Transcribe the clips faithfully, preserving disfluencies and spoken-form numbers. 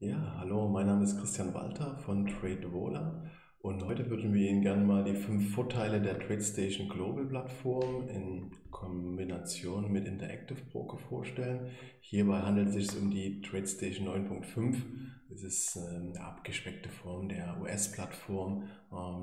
Ja, hallo, mein Name ist Christian Walter von TradeVola und heute würden wir Ihnen gerne mal die fünf Vorteile der TradeStation Global Plattform in Kombination mit Interactive Broker vorstellen. Hierbei handelt es sich um die TradeStation neun Punkt fünf. Es ist eine abgespeckte Form der U S-Plattform,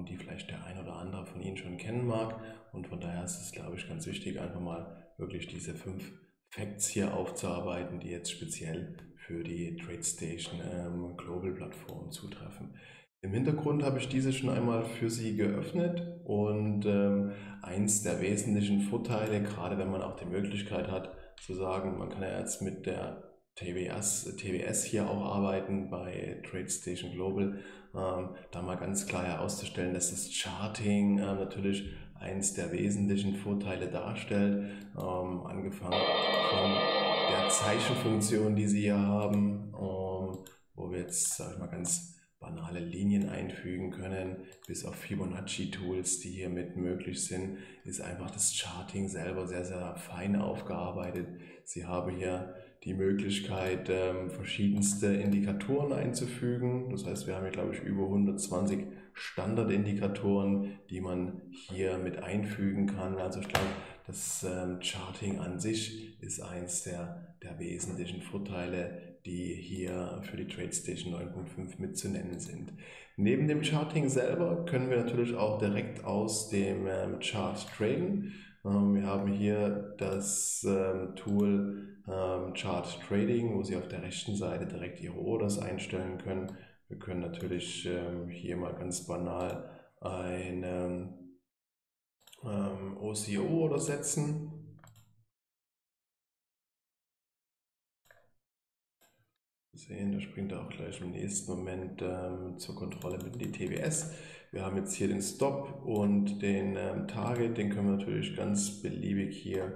die vielleicht der ein oder andere von Ihnen schon kennen mag. Und von daher ist es, glaube ich, ganz wichtig, einfach mal wirklich diese fünf Facts hier aufzuarbeiten, die jetzt speziell für die TradeStation ähm, Global Plattform zutreffen. Im Hintergrund habe ich diese schon einmal für Sie geöffnet und ähm, eins der wesentlichen Vorteile, gerade wenn man auch die Möglichkeit hat, zu sagen, man kann ja jetzt mit der T W S, T W S hier auch arbeiten bei TradeStation Global, ähm, da mal ganz klar herauszustellen, dass das Charting äh, natürlich eins der wesentlichen Vorteile darstellt, ähm, angefangen von der Zeichenfunktion, die Sie hier haben, wo wir jetzt, sag ich mal, ganz banale Linien einfügen können, bis auf Fibonacci-Tools, die hiermit möglich sind, ist einfach das Charting selber sehr, sehr fein aufgearbeitet. Sie haben hier die Möglichkeit, verschiedenste Indikatoren einzufügen. Das heißt, wir haben hier, glaube ich, über hundertzwanzig Standardindikatoren, die man hier mit einfügen kann. Also ich glaube, das Charting an sich ist eins der, der wesentlichen Vorteile, die hier für die TradeStation neun Punkt fünf mit zu nennen sind. Neben dem Charting selber können wir natürlich auch direkt aus dem Chart traden. Wir haben hier das Tool Chart Trading, wo Sie auf der rechten Seite direkt Ihre Orders einstellen können. Wir können natürlich hier mal ganz banal eine O C O oder setzen. Sehen, da springt er auch gleich im nächsten Moment ähm, zur Kontrolle mit die T W S. Wir haben jetzt hier den Stop und den ähm, Target, den können wir natürlich ganz beliebig hier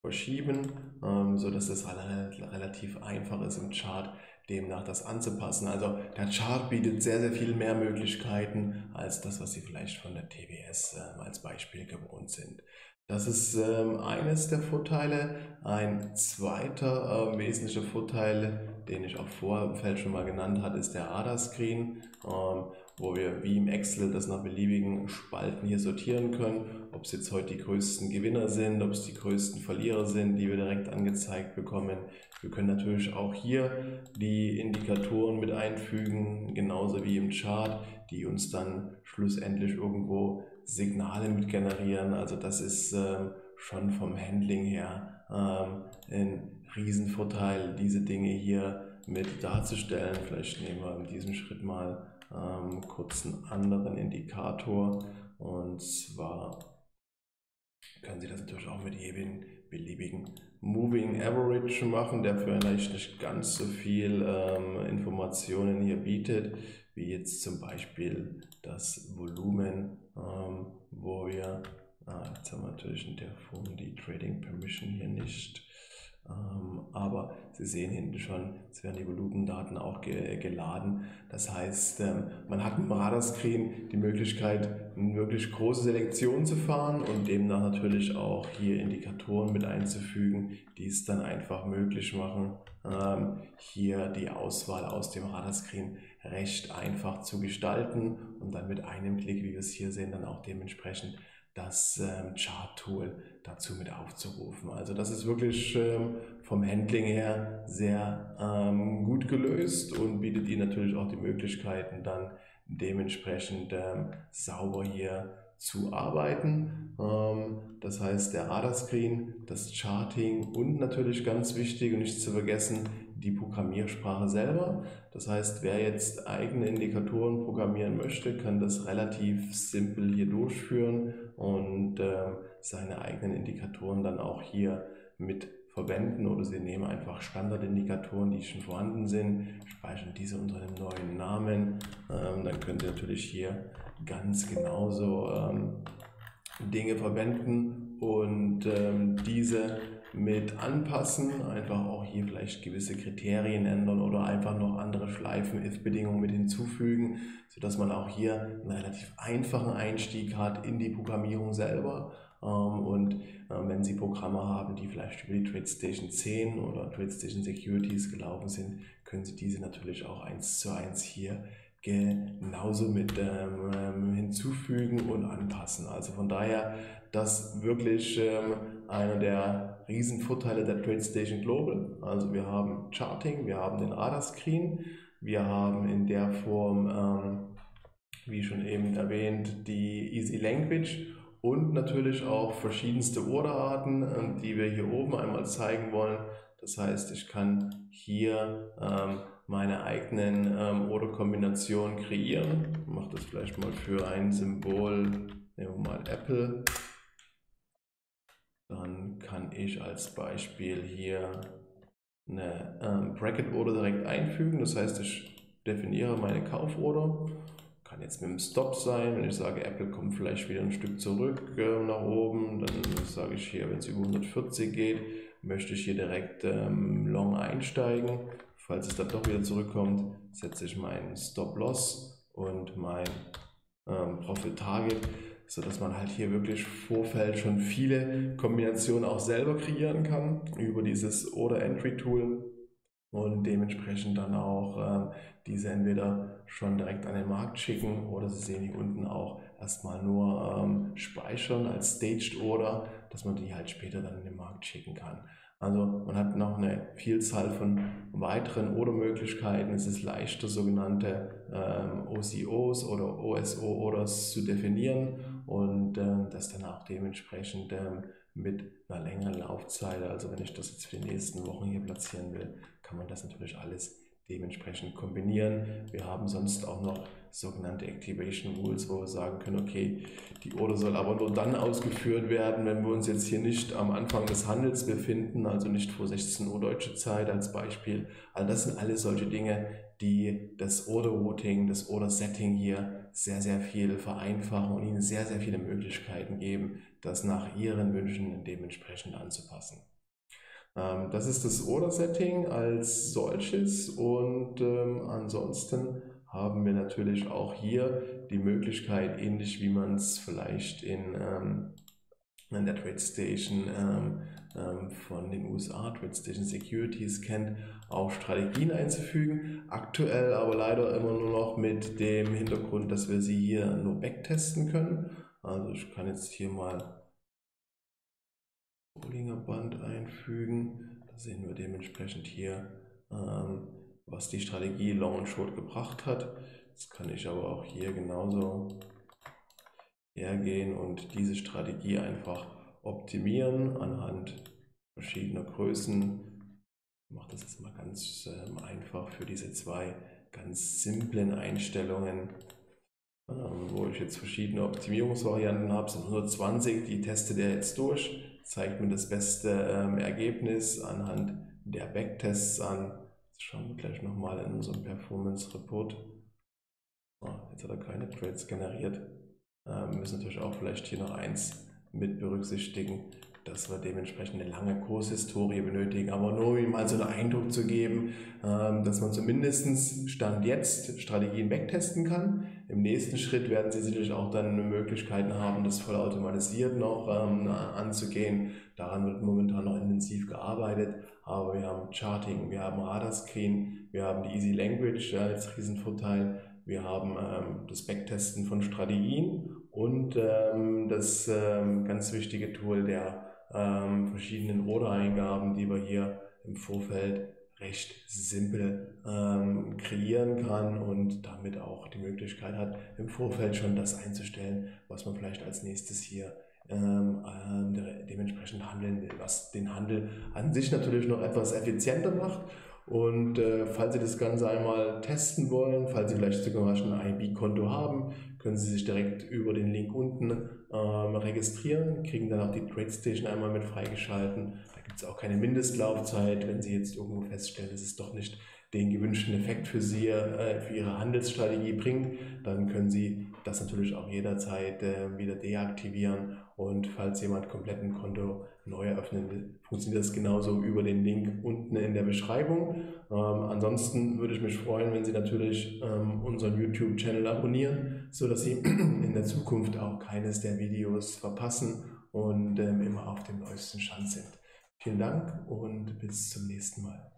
verschieben, ähm, sodass das relativ einfach ist im Chart, demnach das anzupassen. Also der Chart bietet sehr, sehr viel mehr Möglichkeiten als das, was Sie vielleicht von der T W S äh, als Beispiel gewohnt sind. Das ist ähm, eines der Vorteile. Ein zweiter äh, wesentlicher Vorteil, den ich auch vorher im Feld schon mal genannt hatte, ist der Radar-Screen, ähm, wo wir wie im Excel das nach beliebigen Spalten hier sortieren können. Ob es jetzt heute die größten Gewinner sind, ob es die größten Verlierer sind, die wir direkt angezeigt bekommen. Wir können natürlich auch hier die Indikatoren mit einfügen, genauso wie im Chart, die uns dann schlussendlich irgendwo Signale mit generieren. Also das ist äh, schon vom Handling her äh, ein Riesenvorteil, diese Dinge hier mit darzustellen. Vielleicht nehmen wir in diesem Schritt mal Ähm, kurz einen anderen Indikator, und zwar können Sie das natürlich auch mit jedem beliebigen Moving Average machen, der vielleicht nicht ganz so viel ähm, Informationen hier bietet, wie jetzt zum Beispiel das Volumen, ähm, wo wir, ah, jetzt haben wir natürlich in der Form die Trading Permission hier nicht. Aber Sie sehen hinten schon, es werden die Volumendaten auch ge geladen. Das heißt, man hat mit dem Radar-Screen die Möglichkeit, eine wirklich große Selektion zu fahren und demnach natürlich auch hier Indikatoren mit einzufügen, die es dann einfach möglich machen, hier die Auswahl aus dem Radar-Screen recht einfach zu gestalten und dann mit einem Klick, wie wir es hier sehen, dann auch dementsprechend das Chart-Tool dazu mit aufzurufen. Also das ist wirklich vom Handling her sehr gut gelöst und bietet Ihnen natürlich auch die Möglichkeiten, dann dementsprechend sauber hier zu arbeiten. Das heißt, der Radar-Screen, das Charting und natürlich ganz wichtig und nicht zu vergessen, die Programmiersprache selber. Das heißt, wer jetzt eigene Indikatoren programmieren möchte, kann das relativ simpel hier durchführen und äh, seine eigenen Indikatoren dann auch hier mit verwenden, oder Sie nehmen einfach Standardindikatoren, die schon vorhanden sind, speichern diese unter einem neuen Namen. Ähm, dann können Sie natürlich hier ganz genauso ähm, Dinge verwenden und ähm, diese mit anpassen, einfach auch hier vielleicht gewisse Kriterien ändern oder einfach noch andere Schleifen, If-Bedingungen mit hinzufügen, sodass man auch hier einen relativ einfachen Einstieg hat in die Programmierung selber. Und wenn Sie Programme haben, die vielleicht über die TradeStation zehn oder TradeStation Securities gelaufen sind, können Sie diese natürlich auch eins zu eins hier genauso mit ähm, hinzufügen und anpassen. Also von daher, das wirklich ähm, einer der Riesenvorteile der TradeStation Global. Also wir haben Charting, wir haben den Radar-Screen, wir haben in der Form, ähm, wie schon eben erwähnt, die Easy Language und natürlich auch verschiedenste Orderarten, die wir hier oben einmal zeigen wollen. Das heißt, ich kann hier ähm, meine eigenen ähm, Orderkombinationen kreieren. Ich mache das vielleicht mal für ein Symbol, nehmen wir mal Apple. Dann kann ich als Beispiel hier eine ähm, Bracket Order direkt einfügen. Das heißt, ich definiere meine Kauforder. Kann jetzt mit dem Stop sein, wenn ich sage, Apple kommt vielleicht wieder ein Stück zurück äh, nach oben. Dann sage ich hier, wenn es über hundertvierzig geht, möchte ich hier direkt ähm, long einsteigen. Falls es dann doch wieder zurückkommt, setze ich meinen Stop-Loss und mein ähm, Profit-Target, sodass man halt hier wirklich im Vorfeld schon viele Kombinationen auch selber kreieren kann über dieses Order-Entry-Tool und dementsprechend dann auch ähm, diese entweder schon direkt an den Markt schicken oder Sie sehen hier unten auch erstmal nur ähm, speichern als Staged Order, dass man die halt später dann in den Markt schicken kann. Also man hat noch eine Vielzahl von weiteren Ordermöglichkeiten. Es ist leichter, sogenannte ähm, O C Os oder O S O-Orders zu definieren und ähm, das dann auch dementsprechend ähm, mit einer längeren Laufzeit. Also wenn ich das jetzt für die nächsten Wochen hier platzieren will, kann man das natürlich alles dementsprechend kombinieren. Wir haben sonst auch noch sogenannte Activation Rules, wo wir sagen können, okay, die Order soll aber nur dann ausgeführt werden, wenn wir uns jetzt hier nicht am Anfang des Handels befinden, also nicht vor sechzehn Uhr deutsche Zeit als Beispiel. Also das sind alles solche Dinge, die das Order Routing, das Order Setting hier sehr, sehr viel vereinfachen und Ihnen sehr, sehr viele Möglichkeiten geben, das nach Ihren Wünschen dementsprechend anzupassen. Das ist das Order-Setting als solches und ähm, ansonsten haben wir natürlich auch hier die Möglichkeit, ähnlich wie man es vielleicht in, ähm, in der TradeStation ähm, ähm, von den U S A, TradeStation Securities kennt, auch Strategien einzufügen. Aktuell aber leider immer nur noch mit dem Hintergrund, dass wir sie hier nur backtesten können. Also ich kann jetzt hier mal Bollinger Band einfügen, da sehen wir dementsprechend hier, ähm, was die Strategie Long und Short gebracht hat. Jetzt kann ich aber auch hier genauso hergehen und diese Strategie einfach optimieren anhand verschiedener Größen. Ich mache das jetzt mal ganz ähm, einfach für diese zwei ganz simplen Einstellungen, ähm, wo ich jetzt verschiedene Optimierungsvarianten habe. Es sind hundertzwanzig, die testet er jetzt durch. Zeigt mir das beste ähm, Ergebnis anhand der Backtests an. Das schauen wir gleich nochmal in unserem Performance Report. Ah, jetzt hat er keine Trades generiert. Ähm, wir müssen natürlich auch vielleicht hier noch eins mit berücksichtigen, dass wir dementsprechend eine lange Kurshistorie benötigen, aber nur um ihm mal so einen Eindruck zu geben, ähm, dass man zumindest Stand jetzt Strategien backtesten kann. Im nächsten Schritt werden Sie sicherlich auch dann Möglichkeiten haben, das vollautomatisiert noch ähm, anzugehen. Daran wird momentan noch intensiv gearbeitet, aber wir haben Charting, wir haben Radar-Screen, wir haben die Easy Language als Riesenvorteil, wir haben ähm, das Backtesten von Strategien und ähm, das ähm, ganz wichtige Tool der ähm, verschiedenen Order-Eingaben, die wir hier im Vorfeld recht simpel ähm, kreieren kann und damit auch die Möglichkeit hat, im Vorfeld schon das einzustellen, was man vielleicht als nächstes hier ähm, dementsprechend handeln will, was den Handel an sich natürlich noch etwas effizienter macht. Und äh, falls Sie das Ganze einmal testen wollen, falls Sie vielleicht sogar schon ein I B-Konto haben, können Sie sich direkt über den Link unten ähm, registrieren, kriegen dann auch die TradeStation einmal mit freigeschalten. Da gibt es auch keine Mindestlaufzeit, wenn Sie jetzt irgendwo feststellen, dass es doch nicht den gewünschten Effekt für Sie, äh, für Ihre Handelsstrategie bringt, dann können Sie das natürlich auch jederzeit äh, wieder deaktivieren. Und falls jemand komplett ein Konto neu eröffnen will, funktioniert das genauso über den Link unten in der Beschreibung. Ähm, ansonsten würde ich mich freuen, wenn Sie natürlich ähm, unseren YouTube-Channel abonnieren, sodass Sie in der Zukunft auch keines der Videos verpassen und ähm, immer auf dem neuesten Stand sind. Vielen Dank und bis zum nächsten Mal.